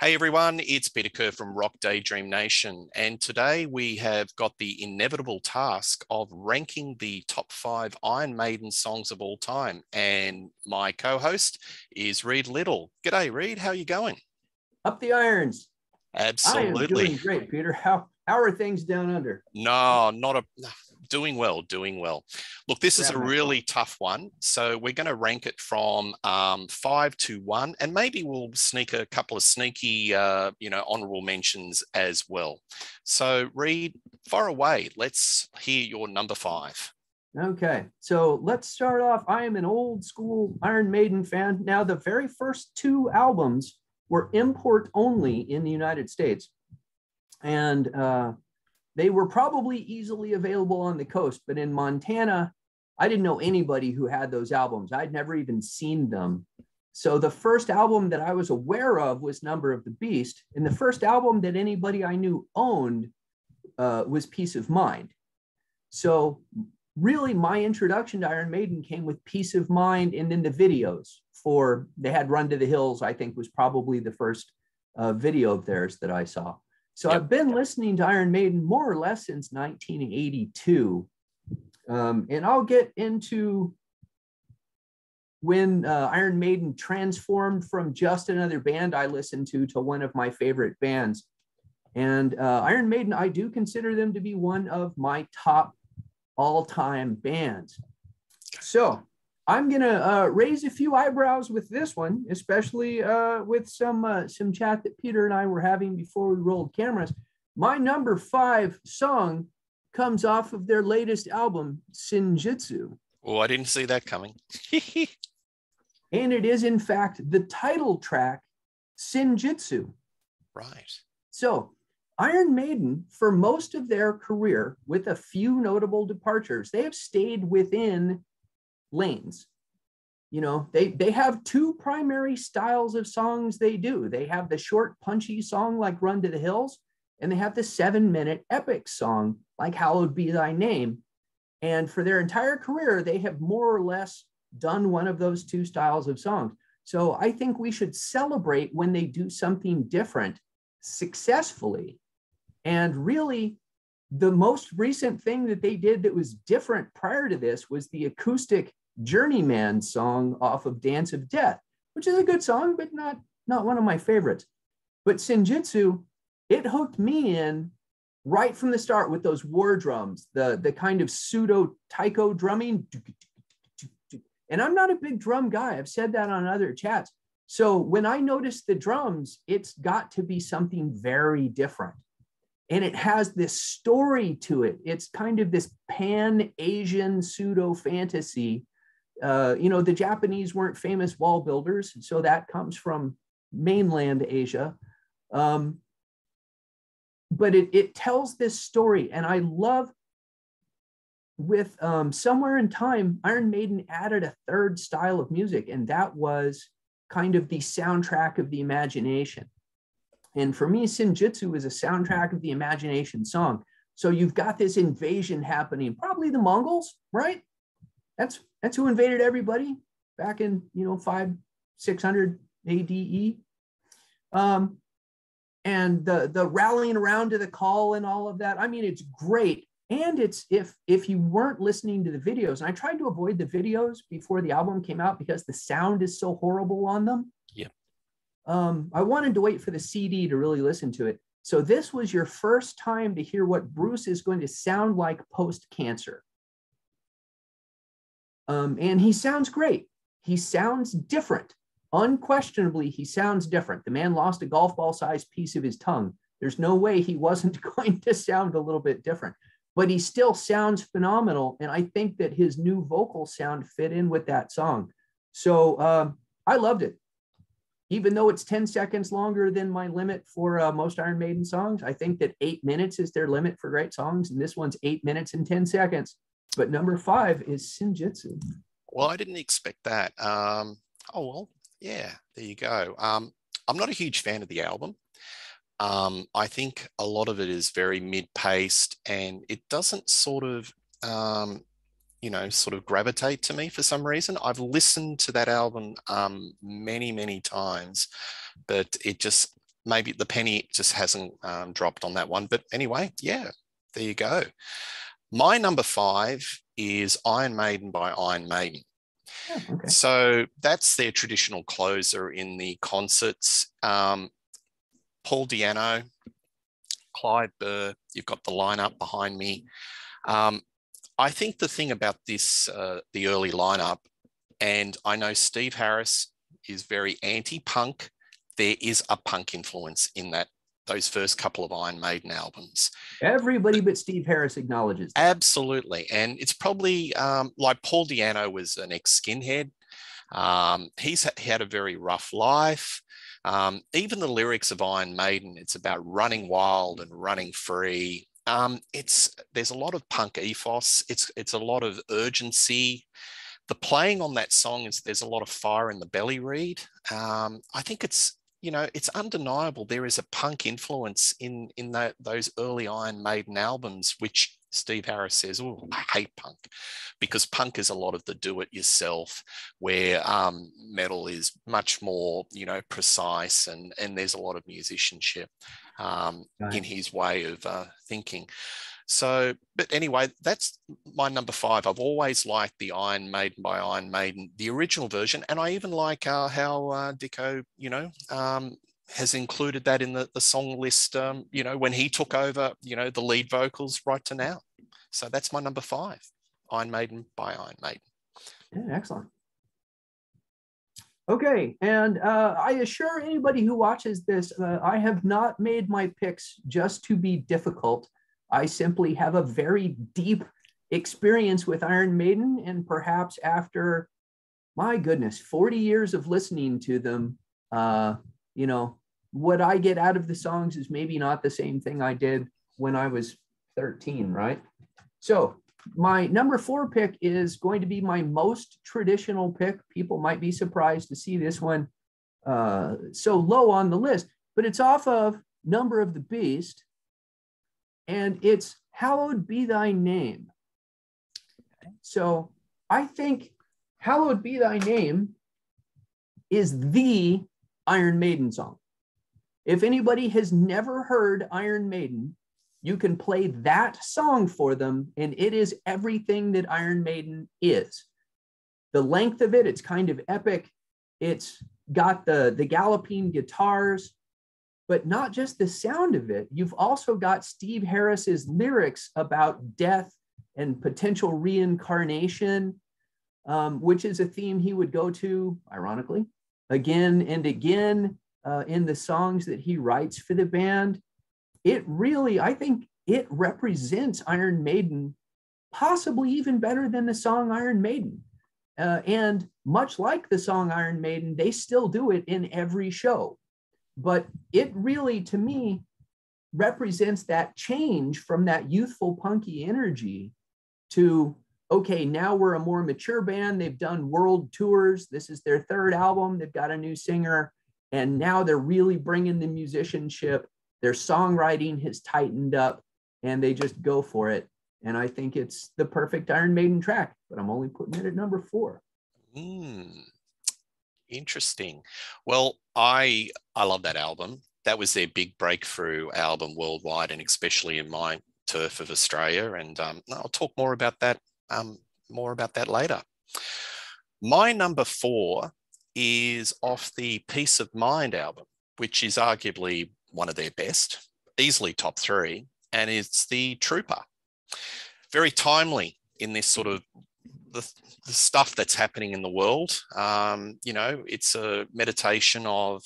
Hey everyone, it's Peter Kerr from Rock Daydream Nation, and today we have got the inevitable task of ranking the top 5 Iron Maiden songs of all time, and my co-host is Reed Little. G'day Reed, how are you going? Up the irons. Absolutely. I am doing great, Peter. How are things down under? Doing well. Look, this is a really tough one. So we're going to rank it from 5 to 1, and maybe we'll sneak a couple of sneaky, honorable mentions as well. So Reed, far away, let's hear your number 5. Okay, so let's start off. I am an old school Iron Maiden fan. Now, the very first 2 albums were import only in the United States. And they were probably easily available on the coast, but in Montana, I didn't know anybody who had those albums. I'd never even seen them. So the first album that I was aware of was Number of the Beast. And the first album that anybody I knew owned was Peace of Mind. So really my introduction to Iron Maiden came with Peace of Mind, and then the videos for, they had Run to the Hills, I think was probably the first video of theirs that I saw. So I've been listening to Iron Maiden more or less since 1982. And I'll get into when Iron Maiden transformed from just another band I listened to one of my favorite bands. And Iron Maiden, I do consider them to be one of my top all-time bands. So I'm going to raise a few eyebrows with this one, especially with some chat that Peter and I were having before we rolled cameras. My number 5 song comes off of their latest album, Senjutsu. Oh, I didn't see that coming. And it is, in fact, the title track, Senjutsu. Right. So Iron Maiden, for most of their career, with a few notable departures, they have stayed within lanes. You know, they have 2 primary styles of songs they do. They have the short, punchy song like Run to the Hills, and they have the 7-minute epic song like Hallowed Be Thy Name. And for their entire career, they have more or less done one of those 2 styles of songs. So I think we should celebrate when they do something different successfully. And really, the most recent thing that they did that was different prior to this was the acoustic Journeyman song off of Dance of Death, which is a good song, but not one of my favorites. But Senjutsu, it hooked me in right from the start with those war drums, the kind of pseudo taiko drumming. And I'm not a big drum guy. I've said that on other chats. So when I noticed the drums, it's got to be something very different. And it has this story to it. It's kind of this pan-Asian pseudo-fantasy. The Japanese weren't famous wall builders, so that comes from mainland Asia. But it tells this story. And I love with Somewhere in Time, Iron Maiden added a 3rd style of music, and that was kind of the soundtrack of the imagination. And for me, Senjutsu is a soundtrack of the imagination song. So you've got this invasion happening, probably the Mongols, right? That's who invaded everybody back in, 500-600 ADE. And the rallying around to the call and all of that. I mean, it's great. And it's if you weren't listening to the videos, and I tried to avoid the videos before the album came out because the sound is so horrible on them. Yeah. I wanted to wait for the CD to really listen to it. So this was your first time to hear what Bruce is going to sound like post-cancer. And he sounds great. He sounds different. Unquestionably, he sounds different. The man lost a golf ball-sized piece of his tongue. There's no way he wasn't going to sound a little bit different. But he still sounds phenomenal. And I think that his new vocal sound fit in with that song. So I loved it. Even though it's 10 seconds longer than my limit for most Iron Maiden songs, I think that 8 minutes is their limit for great songs. And this one's 8 minutes and 10 seconds. But number 5 is Senjutsu. Well, I didn't expect that. There you go. I'm not a huge fan of the album. I think a lot of it is very mid-paced, and it doesn't sort of gravitate to me for some reason. I've listened to that album many times, but it just maybe the penny just hasn't dropped on that one. But anyway, yeah, there you go. My number 5 is Iron Maiden by Iron Maiden. Oh, okay. So that's their traditional closer in the concerts. Paul Di'Anno, Clive Burr, you've got the lineup behind me. I think the thing about this, the early lineup, and I know Steve Harris is very anti-punk. There is a punk influence in that those first couple of Iron Maiden albums. Everybody but Steve Harris acknowledges that. Absolutely. And it's probably like Paul Di'Anno was an ex-skinhead. He had a very rough life. Even the lyrics of Iron Maiden, it's about running wild and running free. There's a lot of punk ethos. It's a lot of urgency. The playing on that song is there's a lot of fire in the belly, Reed. I think it's undeniable. There is a punk influence in those early Iron Maiden albums, which Steve Harris says, oh, I hate punk, because punk is a lot of the do-it-yourself, where metal is much more, precise, and there's a lot of musicianship in his way of thinking. So, but anyway, that's my number 5. I've always liked the Iron Maiden by Iron Maiden, the original version. And I even like how Dicko, has included that in the song list, when he took over, the lead vocals right to now. So that's my number 5, Iron Maiden by Iron Maiden. Yeah, excellent. Okay, and I assure anybody who watches this, I have not made my picks just to be difficult. I simply have a very deep experience with Iron Maiden, and perhaps after, my goodness, 40 years of listening to them, what I get out of the songs is maybe not the same thing I did when I was 13, right? So my number 4 pick is going to be my most traditional pick. People might be surprised to see this one so low on the list, but it's off of Number of the Beast, and it's Hallowed Be Thy Name. So I think Hallowed Be Thy Name is the Iron Maiden song. If anybody has never heard Iron Maiden, you can play that song for them, and it is everything that Iron Maiden is. The length of it, it's kind of epic. It's got the galloping guitars, but not just the sound of it. You've also got Steve Harris's lyrics about death and potential reincarnation, which is a theme he would go to, ironically, again and again in the songs that he writes for the band. It really, I think it represents Iron Maiden, possibly even better than the song Iron Maiden. And much like the song Iron Maiden, they still do it in every show. But it really, to me, represents that change from that youthful punky energy to, okay, now we're a more mature band. They've done world tours. This is their 3rd album. They've got a new singer. And now they're really bringing the musicianship. Their songwriting has tightened up, and they just go for it. And I think it's the perfect Iron Maiden track, but I'm only putting it at number 4. Interesting. Well, I love that album. That was their big breakthrough album worldwide, and especially in my turf of Australia. And I'll talk more about that later. My number 4 is off the Peace of Mind album, which is arguably one of their best, easily top 3, and it's the Trooper. Very timely in this sort of the stuff that's happening in the world. It's a meditation of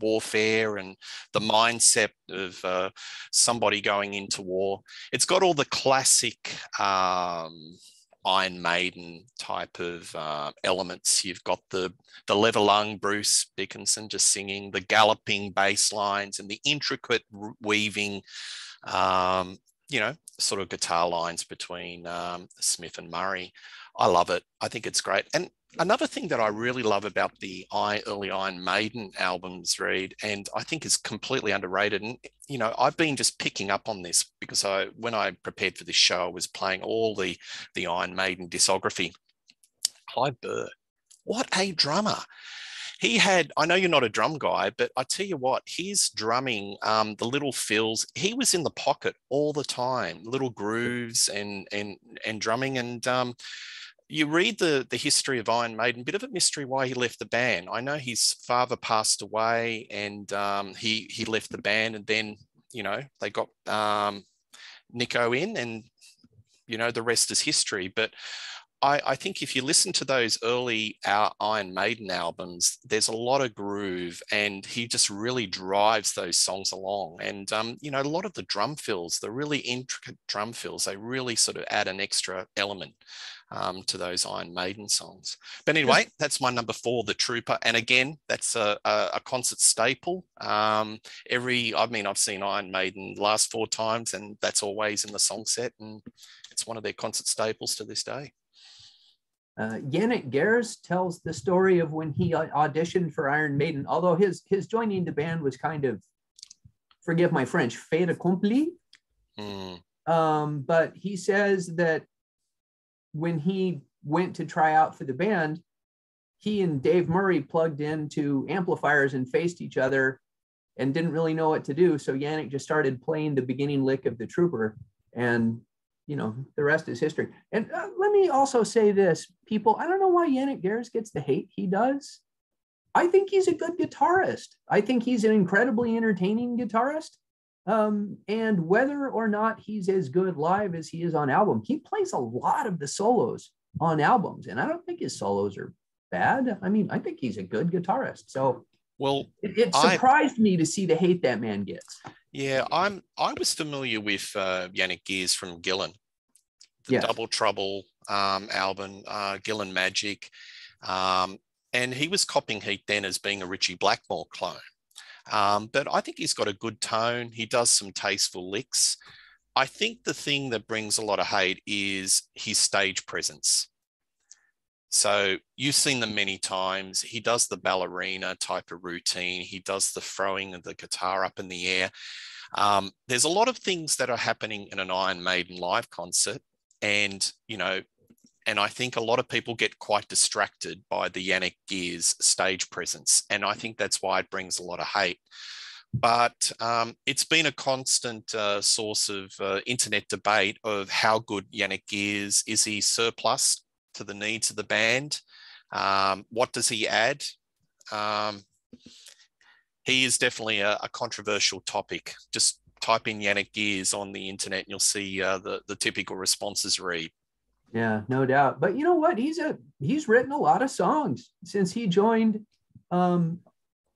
warfare and the mindset of somebody going into war. It's got all the classic Iron Maiden type of elements. You've got the leather lung Bruce Dickinson just singing, the galloping bass lines and the intricate weaving sort of guitar lines between Smith and Murray. I love it. I think it's great. And another thing that I really love about the early Iron Maiden albums, Reed, and I think is completely underrated. And, I've been just picking up on this because when I prepared for this show, I was playing all the Iron Maiden discography. Clive Burr, what a drummer. He had, I know you're not a drum guy, but I tell you what, his drumming, the little fills, he was in the pocket all the time, little grooves and drumming. And you read the history of Iron Maiden, bit of a mystery why he left the band. I know his father passed away, and he left the band, and then, you know, they got Nico in, and, you know, the rest is history. But I think if you listen to those early Iron Maiden albums, there's a lot of groove, and he just really drives those songs along. And, you know, a lot of the drum fills, the really intricate drum fills, they really sort of add an extra element to those Iron Maiden songs. But anyway, that's my number 4, The Trooper. And again, that's a concert staple. I've seen Iron Maiden last 4 times, and that's always in the song set. And it's one of their concert staples to this day. Janick Gers tells the story of when he auditioned for Iron Maiden, although his joining the band was kind of, forgive my French, fait accompli. But he says that when he went to try out for the band, he and Dave Murray plugged into amplifiers and faced each other and didn't really know what to do. So Janick just started playing the beginning lick of The Trooper, and you know, the rest is history. And let me also say this, people, I don't know why Janick Gers gets the hate he does. I think he's a good guitarist. I think he's an incredibly entertaining guitarist. And whether or not he's as good live as he is on album, he plays a lot of the solos on albums, and I don't think his solos are bad. I mean, I think he's a good guitarist. So, well, it surprised me to see the hate that man gets. Yeah, I was familiar with Janick Gers from Gillan, the Double Trouble album, Gillan Magic. And he was copping heat then as being a Ritchie Blackmore clone. But I think he's got a good tone. He does some tasteful licks. I think the thing that brings a lot of hate is his stage presence. So you've seen them many times. He does the ballerina type of routine. He does the throwing of the guitar up in the air. There's a lot of things that are happening in an Iron Maiden live concert. And, you know, and I think a lot of people get quite distracted by the Janick Gers stage presence. And I think that's why it brings a lot of hate. But it's been a constant source of internet debate of how good Janick Gers is. He surplus to the needs of the band? What does he add? He is definitely a controversial topic. Just type in Janick Gers on the internet and you'll see the typical responses, Read. Yeah, no doubt. But you know what? He's written a lot of songs since he joined. Well,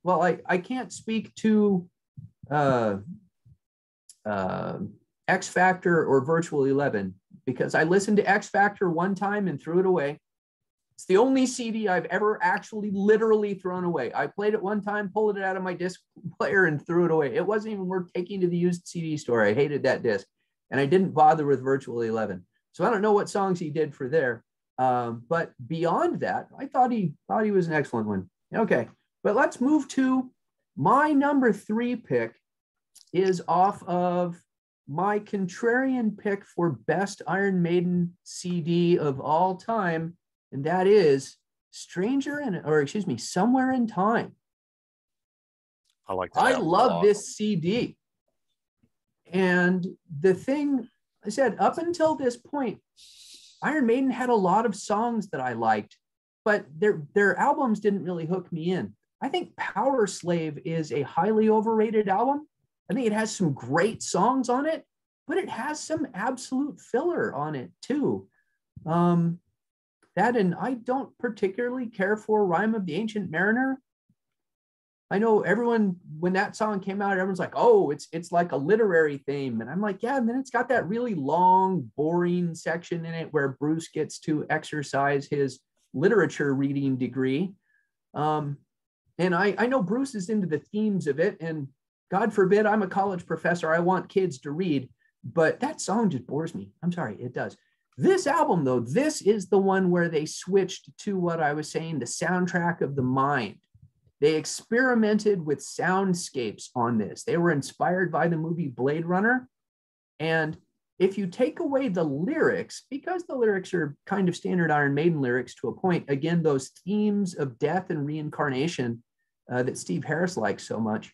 I can't speak to X Factor or Virtual 11, because I listened to X Factor one time and threw it away. It's the only CD I've ever actually literally thrown away. I played it one time, pulled it out of my disc player and threw it away. It wasn't even worth taking to the used CD store. I hated that disc. And I didn't bother with Virtual 11. So I don't know what songs he did for there. But beyond that, I thought he was an excellent one. Okay, but let's move to my number 3 pick is off of my contrarian pick for best Iron Maiden CD of all time, and that is Somewhere in Time. I like that. I love this CD. And the thing I said, up until this point, Iron Maiden had a lot of songs that I liked, but their albums didn't really hook me in. I think Powerslave is a highly overrated album. I think it has some great songs on it, but it has some absolute filler on it too. That, and I don't particularly care for Rhyme of the Ancient Mariner. I know everyone, when that song came out, everyone's like, oh, it's like a literary theme. And I'm like, yeah, and then it's got that really long, boring section in it where Bruce gets to exercise his literature reading degree. And I know Bruce is into the themes of it, and God forbid, I'm a college professor. I want kids to read, but that song just bores me. I'm sorry, it does. This album, though, this is the one where they switched to what I was saying, the soundtrack of the mind. They experimented with soundscapes on this. They were inspired by the movie Blade Runner, and If you take away the lyrics, because the lyrics are kind of standard Iron Maiden lyrics to a point, again, those themes of death and reincarnation that Steve Harris likes so much,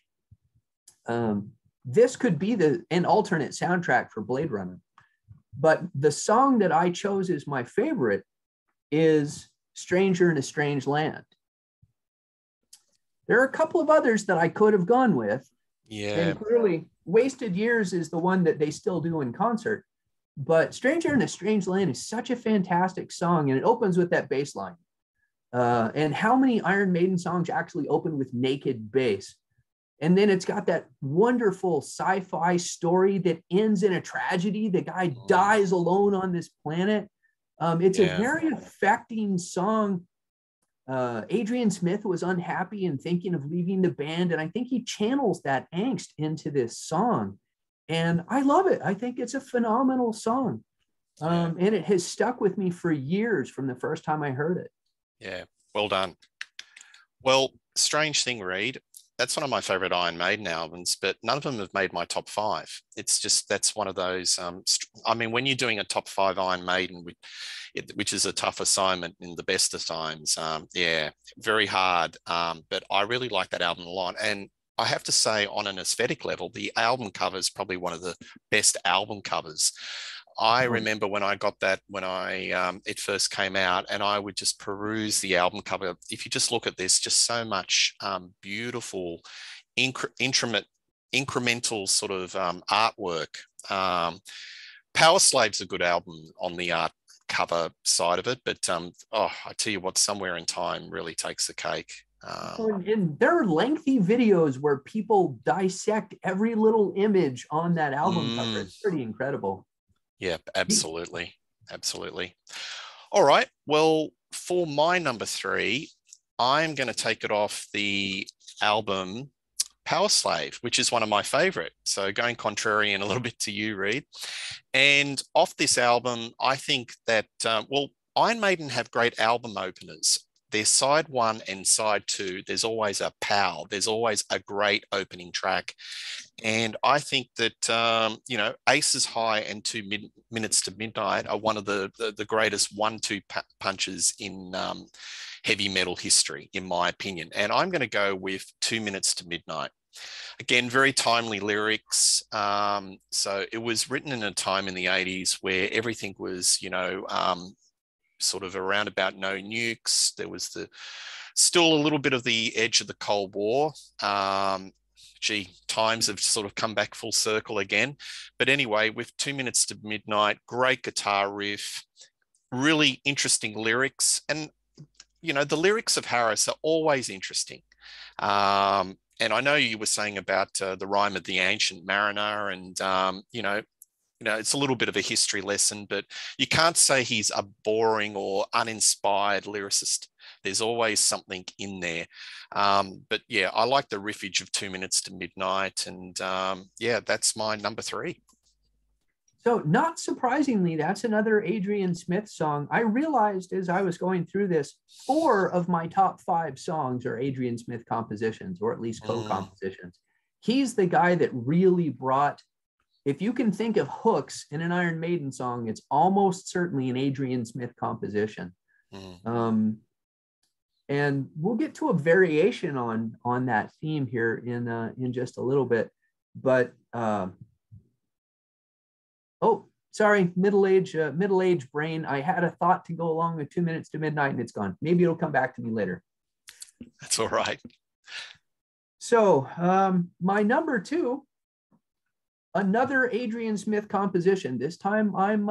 this could be an alternate soundtrack for Blade Runner. But the song that I chose as my favorite is Stranger in a Strange Land. There are a couple of others that I could have gone with. Yeah. And clearly, Wasted Years is the one that they still do in concert. But Stranger in a Strange Land is such a fantastic song, and it opens with that bass line. And how many Iron Maiden songs actually open with naked bass? And then it's got that wonderful sci-fi story that ends in a tragedy. The guy dies alone on this planet. It's a very affecting song. Adrian Smith was unhappy and thinking of leaving the band, and I think he channels that angst into this song, and I love it. I think it's a phenomenal song, and it has stuck with me for years from the first time I heard it. Yeah, well done. Well, strange thing, Reed, that's one of my favorite Iron Maiden albums, but none of them have made my top five. It's just, that's one of those, I mean, when you're doing a top five Iron Maiden, which is a tough assignment in the best of times, yeah, very hard. But I really like that album a lot. And I have to say, on an aesthetic level, the album cover is probably one of the best album covers. I remember when I got that, when it first came out, and I would just peruse the album cover. If you just look at this, just so much beautiful, incremental sort of artwork. Powerslave's a good album on the art cover side of it, but I tell you what, Somewhere in Time really takes the cake. And there are lengthy videos where people dissect every little image on that album cover. It's pretty incredible. Yeah, absolutely. Absolutely. All right. Well, for my number three, I'm going to take it off the album Powerslave, which is one of my favorite. So going contrarian a little bit to you, Reed. And off this album, I think that, well, Iron Maiden have great album openers. Their side one and side two, there's always a pow. There's always a great opening track. And I think that, you know, Aces High and Two Minutes to Midnight are one of the greatest 1-2 punches in heavy metal history, in my opinion. And I'm going to go with 2 Minutes to Midnight. Again, very timely lyrics. So it was written in a time in the 80s where everything was, you know, sort of around about no nukes. There was still a little bit of the edge of the Cold War. Times have sort of come back full circle again. But anyway, with 2 Minutes to Midnight, great guitar riff, really interesting lyrics. And, you know, the lyrics of Harris are always interesting. And I know you were saying about the Rhyme of the Ancient Mariner and, you know, it's a little bit of a history lesson, but you can't say he's a boring or uninspired lyricist. There's always something in there. But yeah, I like the riffage of 2 Minutes to Midnight. And yeah, that's my number three. So not surprisingly, that's another Adrian Smith song. I realized as I was going through this, 4 of my top 5 songs are Adrian Smith compositions, or at least co-compositions. He's the guy that really brought, if you can think of hooks in an Iron Maiden song, it's almost certainly an Adrian Smith composition. And we'll get to a variation on that theme here in just a little bit. But oh, sorry, middle-aged brain. I had a thought to go along with 2 Minutes to Midnight, and it's gone. Maybe it'll come back to me later. That's all right. So my number 2. Another Adrian Smith composition. This time I'm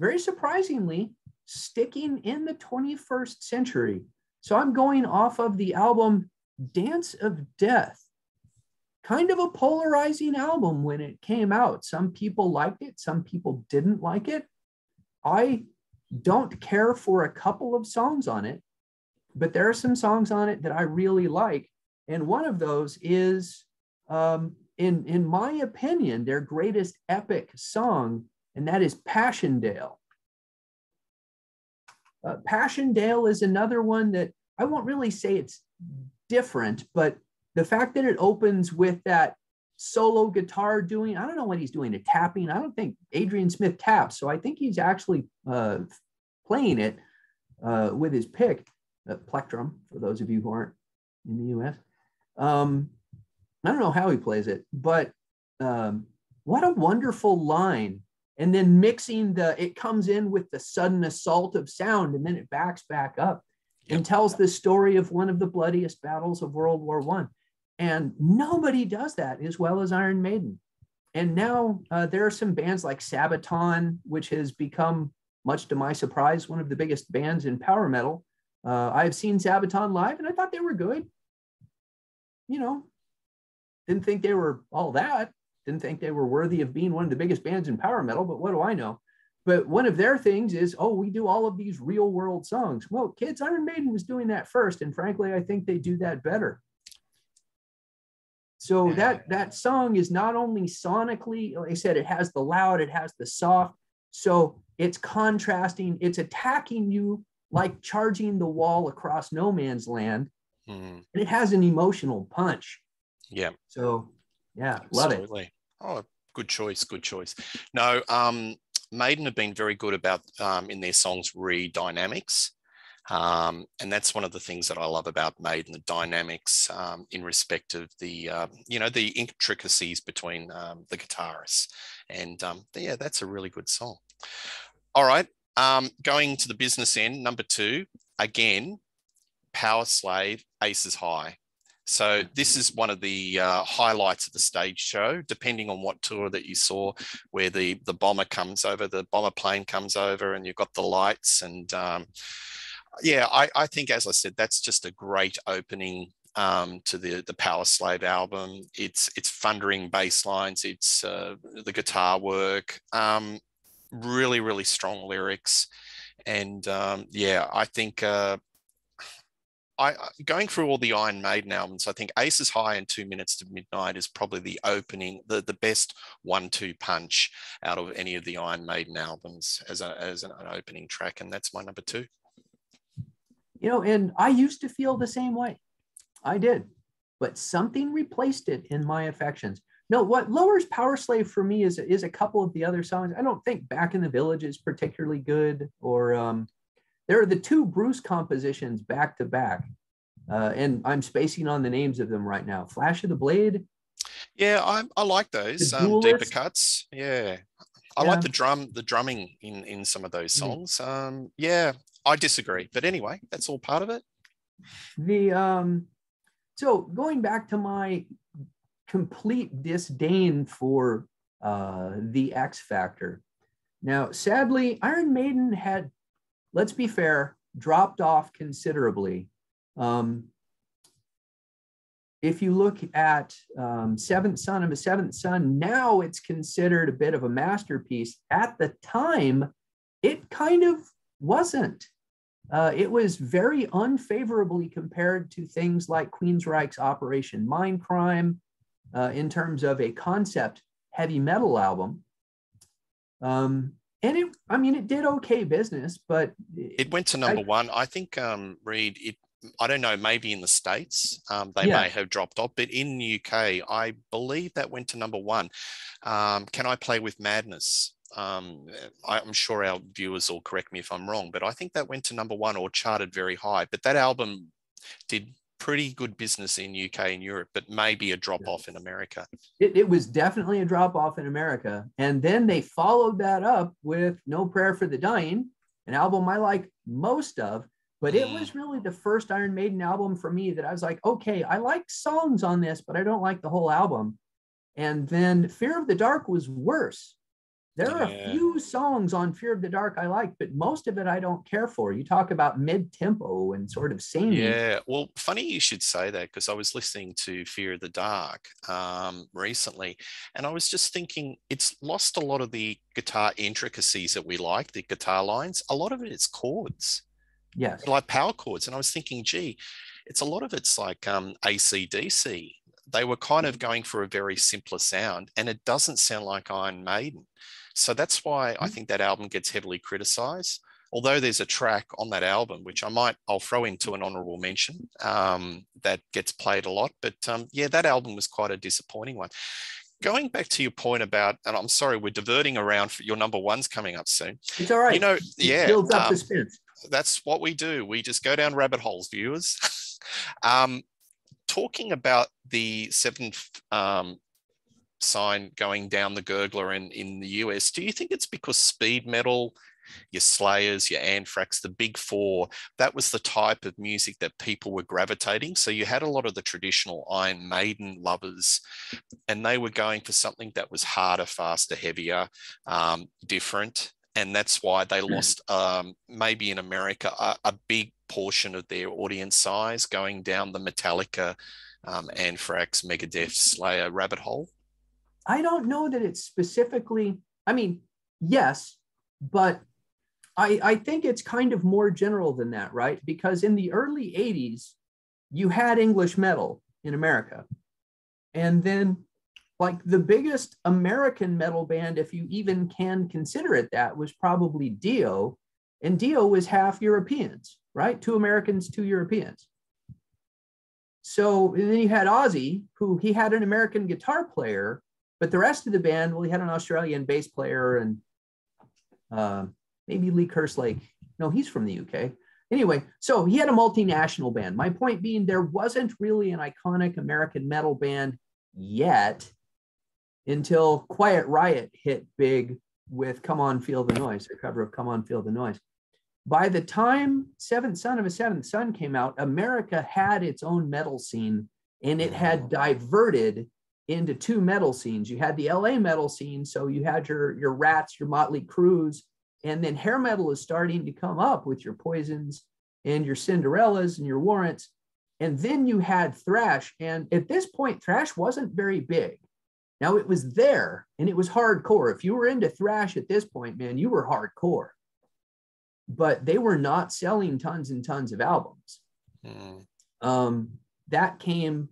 very surprisingly sticking in the 21st century. So I'm going off of the album Dance of Death. Kind of a polarizing album when it came out. Some people liked it, some people didn't like it. I don't care for a couple of songs on it, but there are some songs on it that I really like. And one of those is, in my opinion, their greatest epic song, and that is Passchendaele. Passchendaele is another one that I won't really say it's different, but the fact that it opens with that solo guitar doing. I don't know what he's doing to tapping. I don't think Adrian Smith taps. So I think he's actually playing it with his pick, plectrum, for those of you who aren't in the US. I don't know how he plays it, but what a wonderful line. And then mixing it comes in with the sudden assault of sound, and then it backs back up and tells the story of one of the bloodiest battles of World War I. And nobody does that as well as Iron Maiden. And now there are some bands like Sabaton, which has become, much to my surprise, one of the biggest bands in power metal. I've seen Sabaton live and I thought they were good. You know, didn't think they were all that. Didn't think they were worthy of being one of the biggest bands in power metal, but what do I know? But one of their things is, oh, we do all of these real world songs. Well, kids, Iron Maiden was doing that first. And frankly, I think they do that better. So that song is not only sonically, like I said, it has the loud, it has the soft. So it's contrasting, it's attacking you like charging the wall across no man's land. Mm-hmm. And it has an emotional punch. Yeah. So, yeah, love it. Oh, good choice, good choice. No, Maiden have been very good about, in their songs, re-dynamics. And that's one of the things that I love about Maiden, the dynamics in respect of the, you know, the intricacies between the guitarists. And yeah, that's a really good song. All right. Going to the business end, number two, again, Powerslave, Aces High. So this is one of the highlights of the stage show, depending on what tour that you saw, where the bomber comes over, the bomber plane comes over, and you've got the lights and, yeah, I think, as I said, that's just a great opening to the Powerslave album. It's thundering bass lines. It's the guitar work, really, really strong lyrics. And yeah, I think going through all the Iron Maiden albums, I think Aces High and 2 Minutes to Midnight is probably the opening, the best 1-2 punch out of any of the Iron Maiden albums as an opening track. And that's my number two. You know, and I used to feel the same way. I did, but something replaced it in my affections. No, what lowers Powerslave for me is a couple of the other songs. I don't think Back in the Village is particularly good, or there are the two Bruce compositions back to back, and I'm spacing on the names of them right now. Flash of the Blade. Yeah, I like those deeper cuts. Yeah, I like the drumming in some of those songs. Yeah. I disagree, but anyway, that's all part of it. So going back to my complete disdain for the X Factor. Now, sadly, Iron Maiden had, let's be fair, dropped off considerably. If you look at Seventh Son of a Seventh Son, now it's considered a bit of a masterpiece. At the time, it kind of wasn't. It was very unfavorably compared to things like Queensryche's Operation Mindcrime in terms of a concept heavy metal album. And I mean, it did okay business, but it went to number one. I think, Reed, I don't know, maybe in the States, they may have dropped off, but in the UK, I believe that went to number one. Can I Play With Madness? I'm sure our viewers will correct me if I'm wrong, but I think that went to number one or charted very high. But that album did pretty good business in UK and Europe, but maybe a drop-off in America. It was definitely a drop-off in America. And then they followed that up with No Prayer for the Dying, an album I like most of, but it was really the first Iron Maiden album for me that I was like, okay, I like songs on this, but I don't like the whole album. And then Fear of the Dark was worse. There are a few songs on Fear of the Dark I like, but most of it I don't care for. You talk about mid-tempo and sort of singing. Yeah, well, funny you should say that, because I was listening to Fear of the Dark recently, and I was just thinking it's lost a lot of the guitar intricacies that we like, the guitar lines. A lot of it is chords. Yes. Like power chords. And I was thinking, gee, a lot of it's like AC/DC. They were kind of going for a very simpler sound, and it doesn't sound like Iron Maiden. So that's why I think that album gets heavily criticized. although there's a track on that album, which I'll throw into an honorable mention that gets played a lot. But yeah, that album was quite a disappointing one. Going back to your point about, and I'm sorry, we're diverting around, for your number one's coming up soon. It's all right. You know, yeah. It builds up the spirits. That's what we do. We just go down rabbit holes, viewers. Talking about the seventh sign going down the gurgler in the US, do you think it's because speed metal, your Slayers, your Anthrax, the big four, that was the type of music that people were gravitating? So you had a lot of the traditional Iron Maiden lovers, and they were going for something that was harder, faster, heavier, different. And that's why they lost, maybe in America, a big portion of their audience size going down the Metallica, Anthrax, Megadeth, Slayer rabbit hole. I don't know that it's specifically, I mean, yes, but I think it's kind of more general than that, right? Because in the early 80s, you had English metal in America. And then like the biggest American metal band, if you even can consider it that, was probably Dio. And Dio was half Europeans, right? Two Americans, two Europeans. So and then you had Ozzy, who he had an American guitar player, but the rest of the band, well, he had an Australian bass player and maybe Lee Kerslake. No, he's from the UK. Anyway, so he had a multinational band. My point being, there wasn't really an iconic American metal band yet until Quiet Riot hit big with Come On Feel the Noise, their cover of Come On Feel the Noise. By the time Seventh Son of a Seventh Son came out, America had its own metal scene, and it had diverted into two metal scenes. You had the LA metal scene, so you had your Rats, your Motley Crues, and then hair metal is starting to come up with your Poisons and your Cinderellas and your Warrants. And then you had thrash, and at this point, thrash wasn't very big. Now, it was there, and it was hardcore. If you were into thrash at this point, man, you were hardcore. But they were not selling tons and tons of albums. That came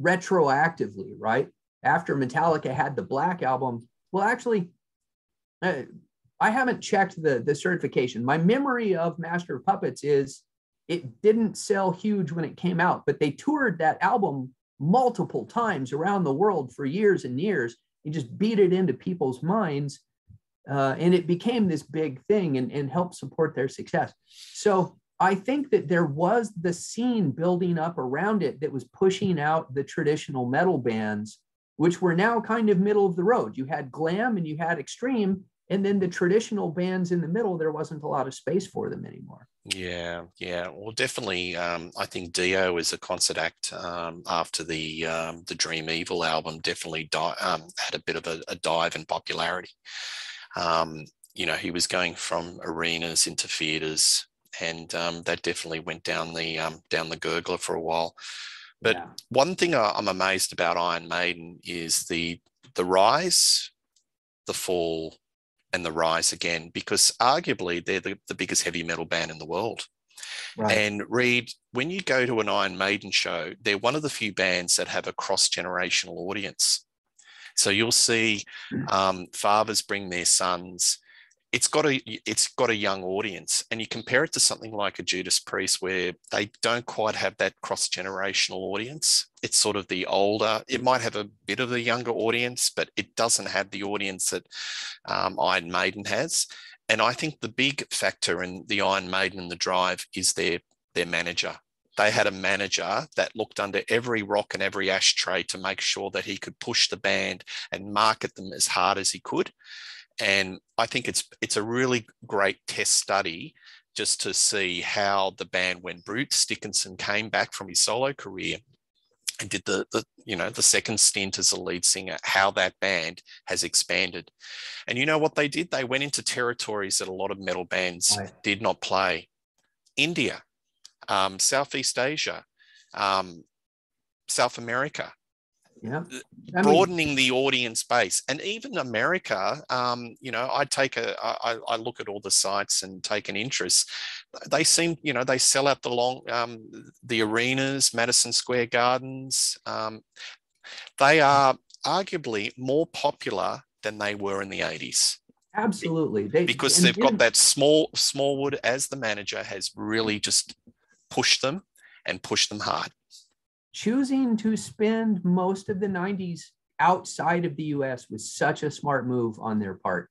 retroactively, right? After Metallica had the Black Album. Well, actually, I haven't checked the certification. My memory of Master of Puppets is it didn't sell huge when it came out, but they toured that album multiple times around the world for years and years. It just beat it into people's minds, and it became this big thing and helped support their success. So I think that there was the scene building up around it that was pushing out the traditional metal bands, which were now kind of middle of the road. You had glam and you had extreme, and then the traditional bands in the middle, there wasn't a lot of space for them anymore. Yeah, yeah. Well, definitely, I think Dio is a concert act after the Dream Evil album, definitely had a bit of a dive in popularity. You know, he was going from arenas into theaters, and that definitely went down the gurgler for a while. But yeah, one thing I'm amazed about Iron Maiden is the rise, the fall, and the rise again, because arguably they're the biggest heavy metal band in the world. Right. And Reed, when you go to an Iron Maiden show, they're one of the few bands that have a cross-generational audience. So you'll see fathers bring their sons. It's got a young audience, and you compare it to something like a Judas Priest, where they don't quite have that cross-generational audience. It's sort of the older, it might have a bit of a younger audience, but it doesn't have the audience that Iron Maiden has. And I think the big factor in the Iron Maiden and the drive is their manager. They had a manager that looked under every rock and every ashtray to make sure that he could push the band and market them as hard as he could. And I think it's a really great test study just to see how the band, when Bruce Dickinson came back from his solo career and did the second stint as a lead singer, how that band has expanded. And you know what they did? They went into territories that a lot of metal bands did not play. India, Southeast Asia, South America. Yeah, broadening the audience base, and even America. You know, I look at all the sites and take an interest. They seem, you know, they sell out the arenas, Madison Square Gardens. They are arguably more popular than they were in the 80s. Absolutely. Because they've got that Smallwood as the manager has really just pushed them and pushed them hard. Choosing to spend most of the 90s outside of the US was such a smart move on their part,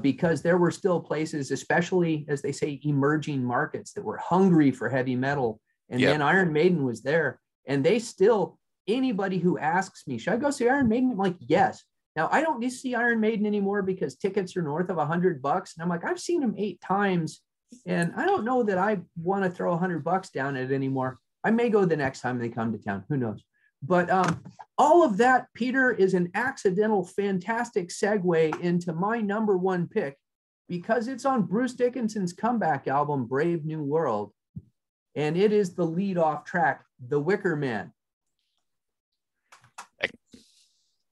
because there were still places, especially, as they say, emerging markets that were hungry for heavy metal. And then Iron Maiden was there, and they still, anybody who asks me, should I go see Iron Maiden? I'm like, yes. Now, I don't need to see Iron Maiden anymore because tickets are north of $100. And I'm like, I've seen them 8 times. And I don't know that I want to throw $100 down at it anymore. I may go the next time they come to town. Who knows? But all of that, Peter, is an accidental, fantastic segue into my number one pick, because it's on Bruce Dickinson's comeback album, Brave New World. And it is the lead-off track, The Wicker Man.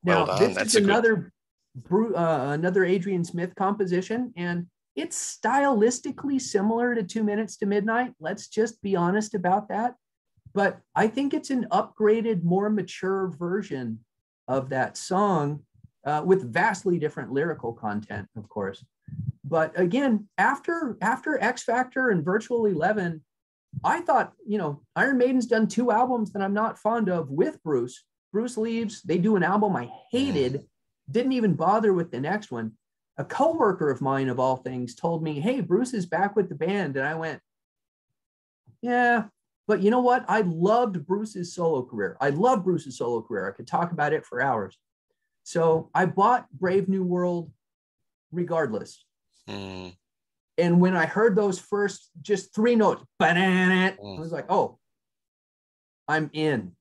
Now, this is another Adrian Smith composition, and it's stylistically similar to 2 Minutes to Midnight. Let's just be honest about that. But I think it's an upgraded, more mature version of that song, with vastly different lyrical content, of course. But again, after X Factor and Virtual 11, I thought, you know, Iron Maiden's done 2 albums that I'm not fond of with Bruce. Bruce leaves, they do an album I hated, didn't even bother with the next one. A coworker of mine, of all things, told me, hey, Bruce is back with the band. And I went, yeah, but you know what? I loved Bruce's solo career. I love Bruce's solo career. I could talk about it for hours. So I bought Brave New World regardless. And when I heard those first just 3 notes, I was like, oh, I'm in.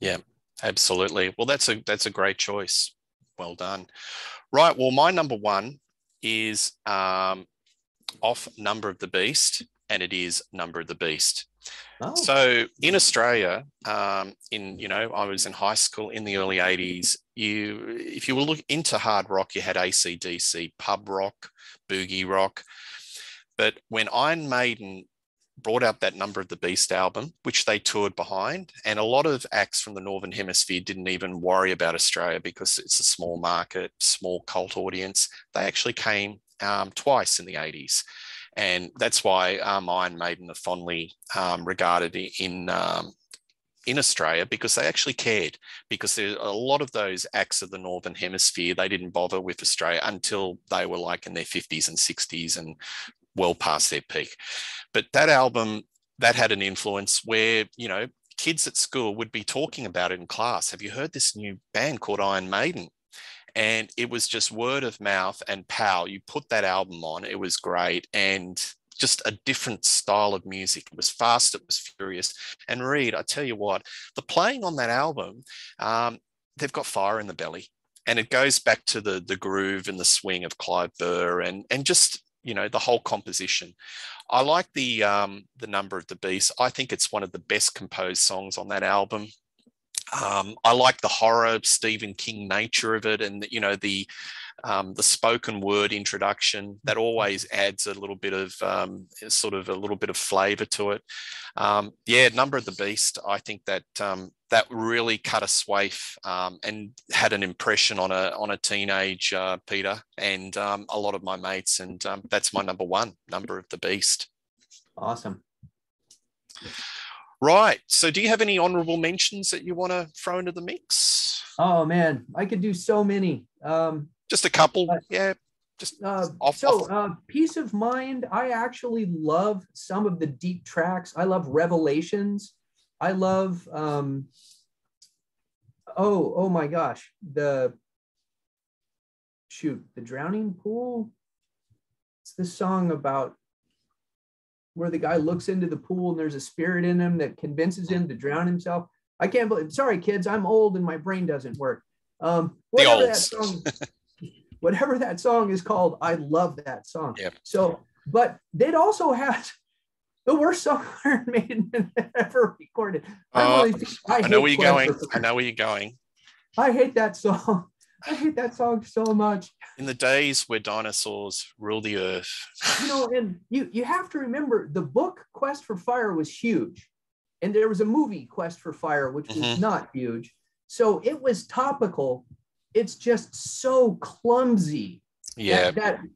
Yeah, absolutely. Well, that's a great choice. Well done. Right. Well, my number one is off Number of the Beast, and it is Number of the Beast. Oh. So in Australia, I was in high school in the early 80s. If you were looking into hard rock, you had AC/DC, pub rock, boogie rock. But when Iron Maiden brought out that Number of the Beast album, which they toured behind, and a lot of acts from the Northern Hemisphere didn't even worry about Australia because it's a small market, small cult audience. They actually came twice in the 80s. And that's why Iron Maiden are fondly regarded in Australia, because they actually cared, because there's a lot of those acts of the Northern Hemisphere, they didn't bother with Australia until they were like in their 50s and 60s and well past their peak. But that album, that had an influence where, you know, kids at school would be talking about it in class. Have you heard this new band called Iron Maiden? And it was just word of mouth, and pow, you put that album on, it was great. And just a different style of music. It was fast, it was furious. And Reed, I tell you what, the playing on that album, they've got fire in the belly. And it goes back to the groove and the swing of Clive Burr and just, you know, the whole composition. I like the Number of the Beast. I think it's one of the best composed songs on that album. I like the horror Stephen King nature of it, and the spoken word introduction that always adds a little bit of flavour to it. Number of the Beast. I think that that really cut a swath and had an impression on a teenage Peter and a lot of my mates, and that's my number one, Number of the Beast. Awesome. Right. So do you have any honorable mentions that you want to throw into the mix? Oh, man, I could do so many. Just a couple. Peace of Mind. I actually love some of the deep tracks. I love Revelations. I love, my gosh, the Drowning Pool. It's the song about where the guy looks into the pool and there's a spirit in him that convinces him to drown himself. I can't believe, sorry, kids, I'm old and my brain doesn't work. Whatever that song is called, I love that song. Yep. So, but they'd also have the worst song Iron Maiden ever recorded. I know where you're going. I know where you're going. I hate that song. I hate that song so much. In the days where dinosaurs rule the earth. You know, and you have to remember, the book Quest for Fire was huge. And there was a movie, Quest for Fire, which was not huge. So it was topical. It's just so clumsy. Yeah,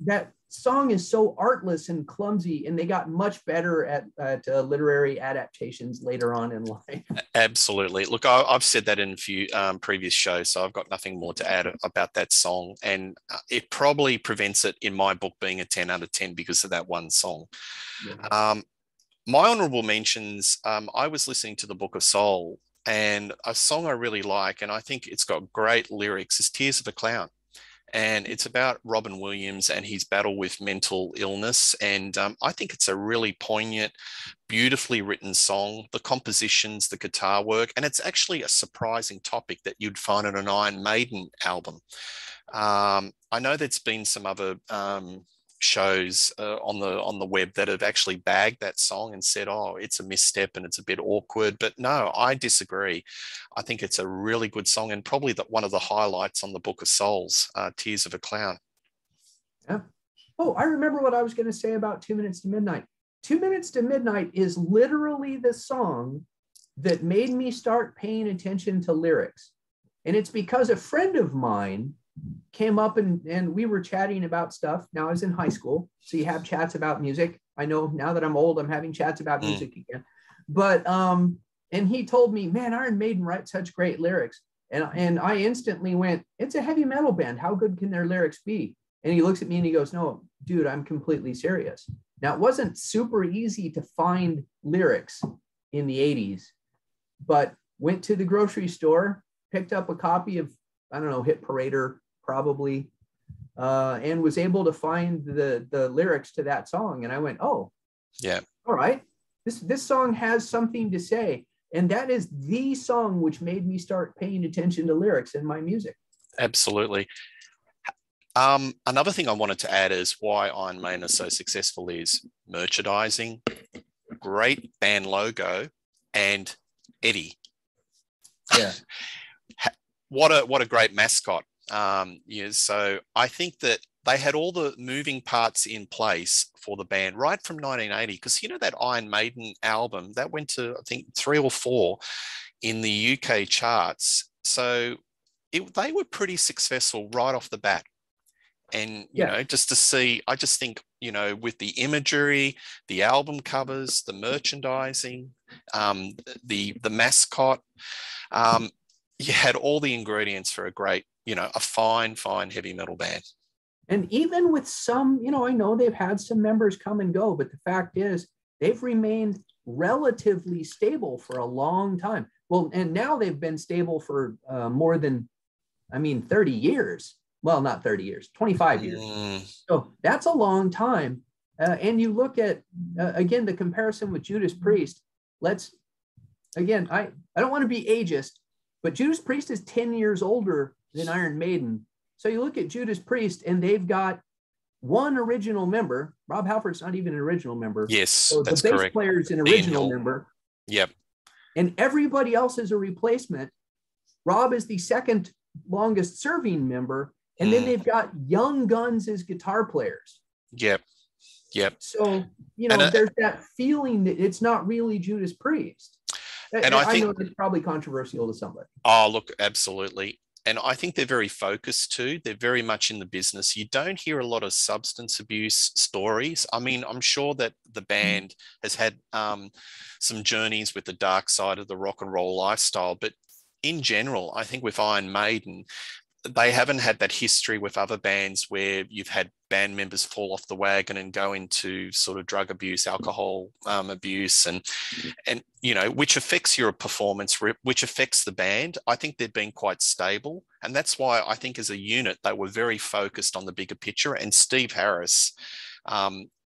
that song is so artless and clumsy, and they got much better at literary adaptations later on in life. Absolutely. Look, I've said that in a few previous shows, so I've got nothing more to add about that song, and it probably prevents it in my book being a 10 out of 10 because of that one song. Yeah. My honorable mentions, I was listening to the Book of Soul, and a song I really like, and I think it's got great lyrics, is Tears of a Clown. And it's about Robin Williams and his battle with mental illness. And I think it's a really poignant, beautifully written song, the compositions, the guitar work, and it's actually a surprising topic that you'd find on an Iron Maiden album. I know there's been some other shows on the web that have actually bagged that song and said, oh, it's a misstep and it's a bit awkward, but no, I disagree. I think it's a really good song, and probably one of the highlights on the Book of Souls, Tears of a Clown. Yeah. Oh, I remember what I was going to say about 2 Minutes to Midnight. 2 Minutes to Midnight is literally the song that made me start paying attention to lyrics. And it's because a friend of mine came up and we were chatting about stuff. Now I was in high school, so you have chats about music. I know now that I'm old, I'm having chats about music again. But and he told me, man, Iron Maiden writes such great lyrics. And I instantly went, it's a heavy metal band. How good can their lyrics be? And he looks at me and he goes, no, dude, I'm completely serious. Now it wasn't super easy to find lyrics in the 80s, but went to the grocery store, picked up a copy of, I don't know, Hit Parader probably, and was able to find the lyrics to that song. And I went, oh, yeah, all right. This song has something to say. And that is the song which made me start paying attention to lyrics in my music. Absolutely. Another thing I wanted to add is why Iron Maiden is so successful is merchandising, great band logo, and Eddie. Yeah. What a great mascot. Yeah, so I think that they had all the moving parts in place for the band right from 1980, because, you know, that Iron Maiden album, that went to, I think, 3 or 4 in the UK charts. So they were pretty successful right off the bat. And, you know, just to see, I just think, you know, with the imagery, the album covers, the merchandising, the mascot, you had all the ingredients for a great, you know, a fine, fine heavy metal band. And even with some, you know, I know they've had some members come and go, but the fact is they've remained relatively stable for a long time. Well, and now they've been stable for more than, 30 years. Well, not 30 years, 25 years. So that's a long time. And you look at, again, the comparison with Judas Priest. I don't want to be ageist, but Judas Priest is 10 years older than Iron Maiden. So you look at Judas Priest and they've got one original member. Rob Halford's not even an original member. Yes, so that's correct. The bass player is an original member. Yep. And everybody else is a replacement. Rob is the second longest serving member. And then they've got young guns as guitar players. Yep. Yep. So, you know, there's that feeling that it's not really Judas Priest. And I think, know it's probably controversial to somebody. Oh, look, absolutely. And I think they're very focused too. They're very much in the business. You don't hear a lot of substance abuse stories. I mean, I'm sure that the band has had some journeys with the dark side of the rock and roll lifestyle. But in general, I think with Iron Maiden, they haven't had that history with other bands where you've had band members fall off the wagon and go into sort of drug abuse, alcohol abuse, and you know, which affects your performance, which affects the band. I think they've been quite stable, and that's why I think as a unit they were very focused on the bigger picture. And Steve Harris,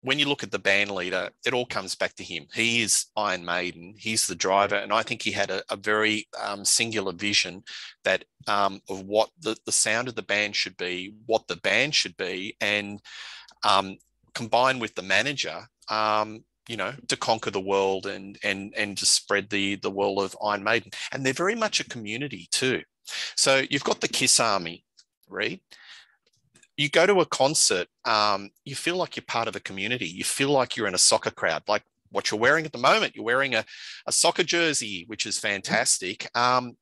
when you look at the band leader, it all comes back to him. He is Iron Maiden. He's the driver, and I think he had a very singular vision that of what the sound of the band should be, what the band should be, and combined with the manager, you know, to conquer the world and to spread the world of Iron Maiden. And they're very much a community too. So you've got the Kiss Army, Reed. You go to a concert, you feel like you're part of a community. You feel like you're in a soccer crowd, like what you're wearing at the moment. You're wearing a soccer jersey, which is fantastic.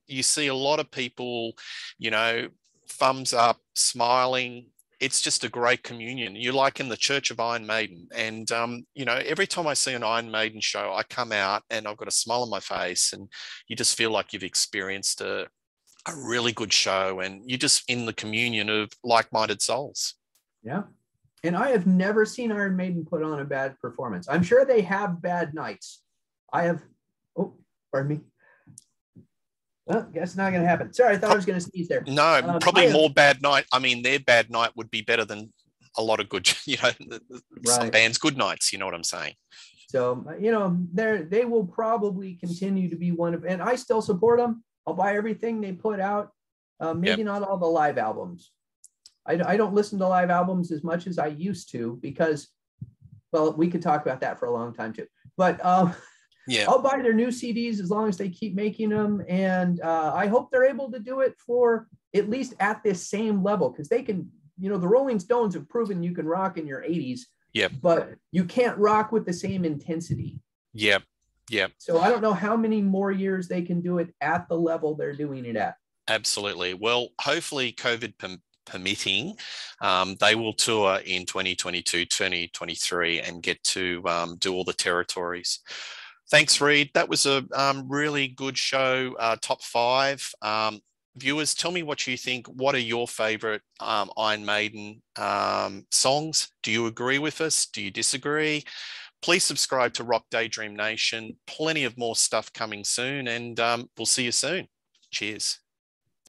You see a lot of people, you know, thumbs up, smiling, it's just a great communion. You're like in the Church of Iron Maiden. And, you know, every time I see an Iron Maiden show, I come out and I've got a smile on my face, and you just feel like you've experienced a really good show, and you're just in the communion of like-minded souls. Yeah. And I have never seen Iron Maiden put on a bad performance. I'm sure they have bad nights. I have, oh, pardon me. Well, that's not going to happen. Sorry, I thought I was going to sneeze there. No, probably more bad night. I mean, their bad night would be better than a lot of good, you know, some bands' good nights. You know what I'm saying? So, you know, they will probably continue to be one of, and I still support them. I'll buy everything they put out. Maybe not all the live albums. I don't listen to live albums as much as I used to because, well, we could talk about that for a long time too. But I'll buy their new CDs as long as they keep making them. And I hope they're able to do it for at least at this same level, because they can, you know, the Rolling Stones have proven you can rock in your 80s, but you can't rock with the same intensity. So I don't know how many more years they can do it at the level they're doing it at. Absolutely. Well, hopefully COVID permitting, they will tour in 2022, 2023, and get to do all the territories. Thanks, Reed. That was a really good show, top five. Viewers, tell me what you think. What are your favorite Iron Maiden songs? Do you agree with us? Do you disagree? Please subscribe to Rock Daydream Nation. Plenty of more stuff coming soon, and we'll see you soon. Cheers.